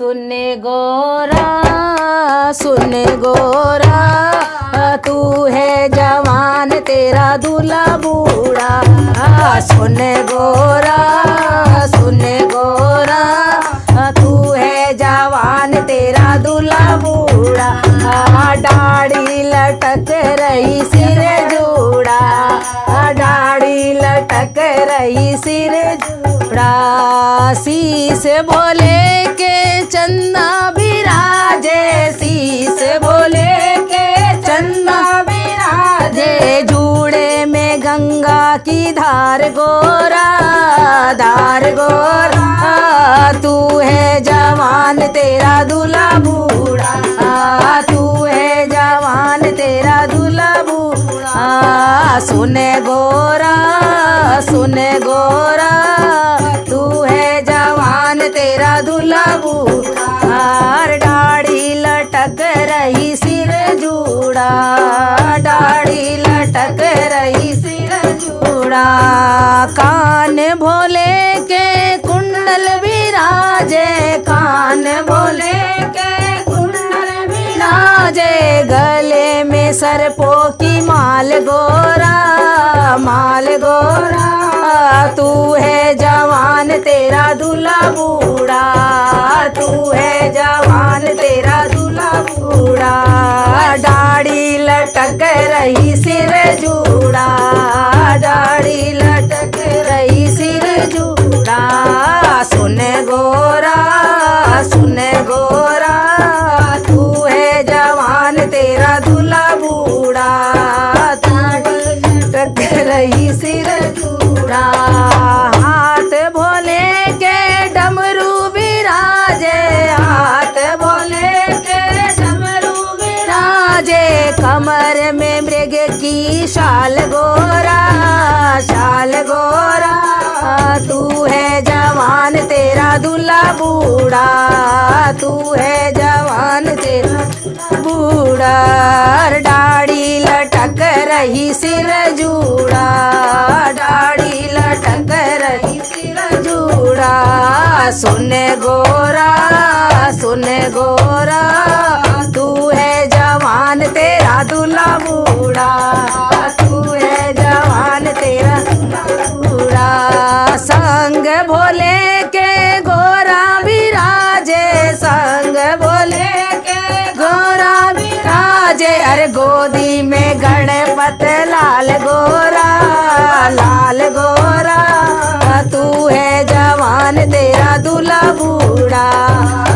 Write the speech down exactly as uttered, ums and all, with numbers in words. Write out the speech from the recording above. सुने गोरा सुन गोरा तू है जवान तेरा दूल्हा बूढ़ा। सुन गोरा सुन गोरा तू है जवान तेरा दूल्हा बूढ़ा। दाढ़ी लटक रही सिर जूड़ा, दाढ़ी लटक रही सिर जूड़ा। शीश बोले के चंदा बिराजे, शीश बोले के चंदा बिराजे। जूड़े में गंगा की धार गोरा, धार गोरा तू है जवान तेरा दूल्हा बूढ़ा। तू है जवान तेरा दूल्हा बूढ़ा। सुने गोरा सुने गोरा तू है जवान तेरा दूल्हा बूढ़ा। दाढ़ी लटक रही सिर जूड़ा, दाढ़ी लटक रही सिर जूड़ा। कान भोले के कुंडल विराजे, कान भोले के कुंडल विराजे। गले में सर्पों की माल गोरा, माल गोरा तू है जवान तेरा दूल्हा बूढ़ा। तू है जवान तेरा दूल्हा बूढ़ा। दाढ़ी लटक रही सिर जूड़ा, दाढ़ी लटक रही सिर जूड़ा। सुने गोरा सुने गोरा तू है जवान तेरा दूल्हा बूढ़ा। दाढ़ी लटक रही सिर जूड़ा। हाथ भोले के डमरू बिराजे, हाथ भोले के डमरू बिराजे। कमर में मृग की शाल गोरा, शाल गोरा तू है जवान तेरा दूल्हा बूढ़ा। तू है जवान तेरा बूढ़ा। दाढ़ी लटक रही सिर जूड़ा, दाढ़ी लटक रही सिर जूड़ा। सुने गोरा सुने गोरा तू है जवान तेरा दूल्हा बूढ़ा। तू है जवान तेरा बूढ़ा। संग भोले के गोरा विराजे, संग भोले के गोरा विराजे। अरे गोदी में गणपत लाल गोरा, लाल गोरा तू है जवान तेरा दूल्हा बूढ़ा।